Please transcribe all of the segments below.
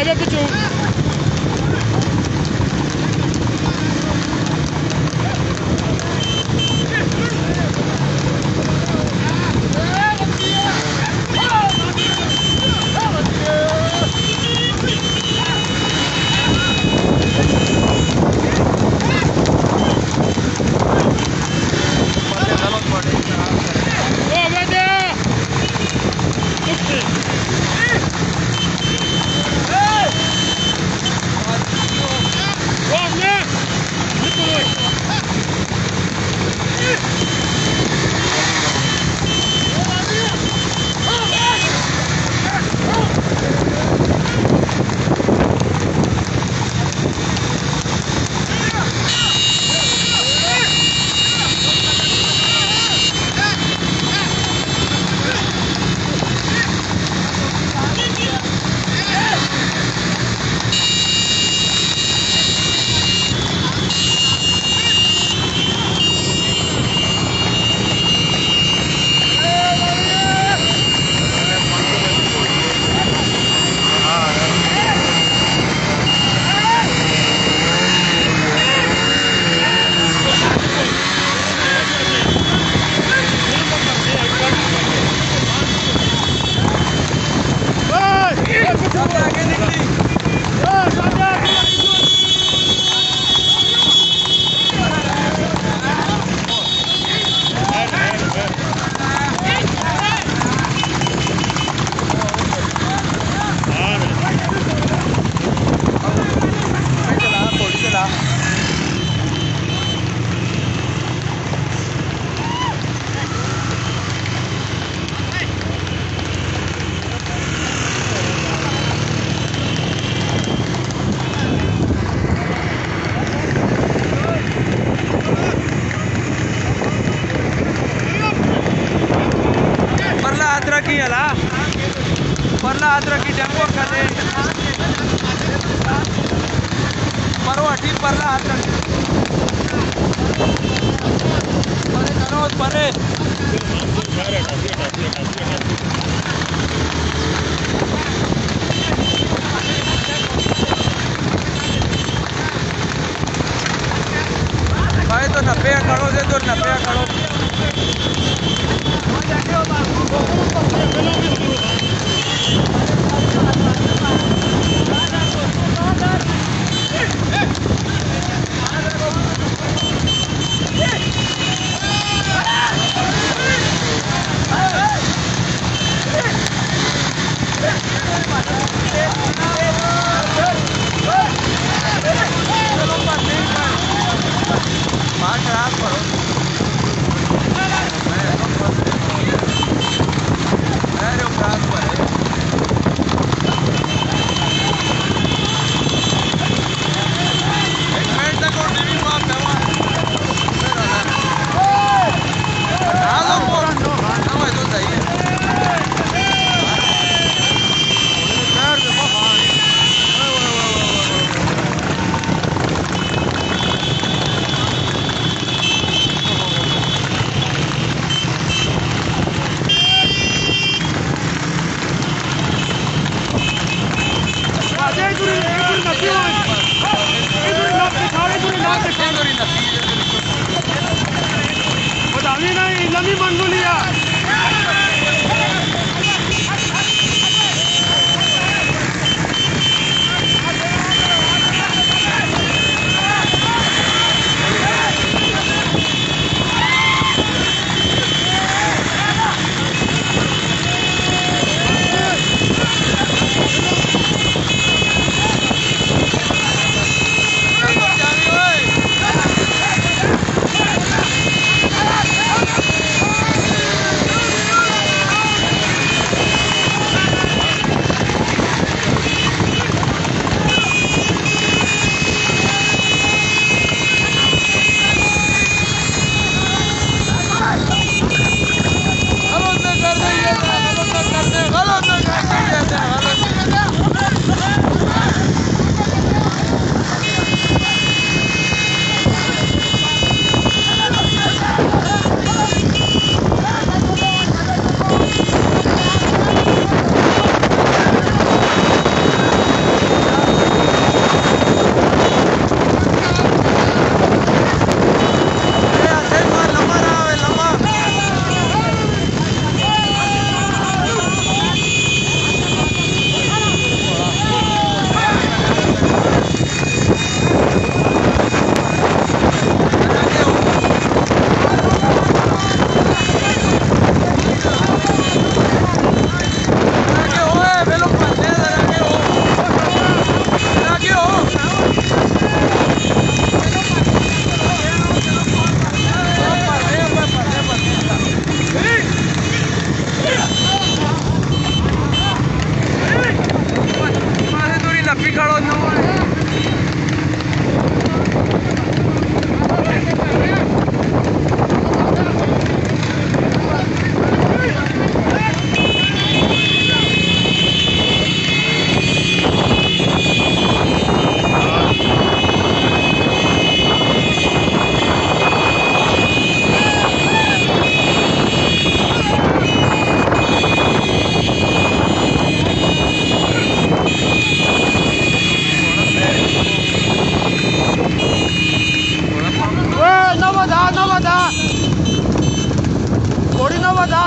Arrête de tout.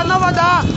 No va a dar.